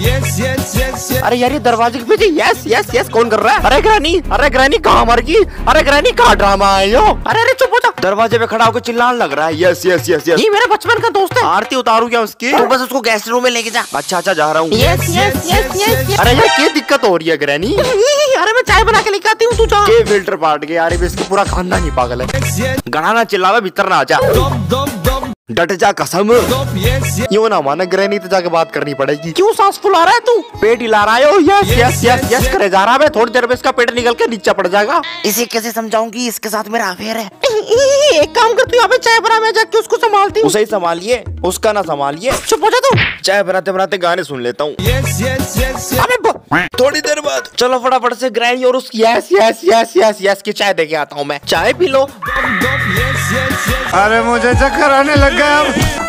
अरे यार ये दरवाजे के पीछे यस यस यस कौन कर रहा है? अरे ग्रैनी कहाँ मर गई? अरे ग्रैनी कहाँ ड्रामा है यो? अरे अरे चुप हो जा, दरवाजे पे खड़ा होकर चिल्लाने लग रहा है। यस यस यस यस ये मेरा बचपन का दोस्त है। आरती उतारू क्या उसकी? तो बस उसको गेस्ट रूम में लेके जा। अच्छा अच्छा जा रहा हूँ। अरे यार क्या दिक्कत हो रही है ग्रैनी? अरे मैं चाय बना के लेके आती हूँ, तू जा। ये फिल्टर पार्ट के यार इसका पूरा खानदान ही पागल है। गाना ना चिल्लावा, भीतर ना आ जा, डट जा कसम। क्यों ना माना ग्रैनी, तो जाके बात करनी पड़ेगी। क्यों सांस फुला रहा है तू? पेट हिला रहा है। यस यस यस यस करे जा रहा है। थोड़ी देर में इसका पेट निकल के नीचे पड़ जाएगा। इसे कैसे समझाऊंगी, इसके साथ मेरा अफेयर है। एक काम करती हूँ, यहाँ पे चाय बना, मैं जाके उसको संभालती हूँ। उसे ही संभालिए, उसका ना संभालिए। चुप हो जा तू। चाय बनाते बनाते गाने सुन लेता हूँ। थोड़ी देर बाद चलो फटाफट से ग्रैनी और उसकी yes yes yes yes yes की चाय दे के आता हूँ मैं। चाय पी लो। अरे मुझे चक्कर आने लग गया।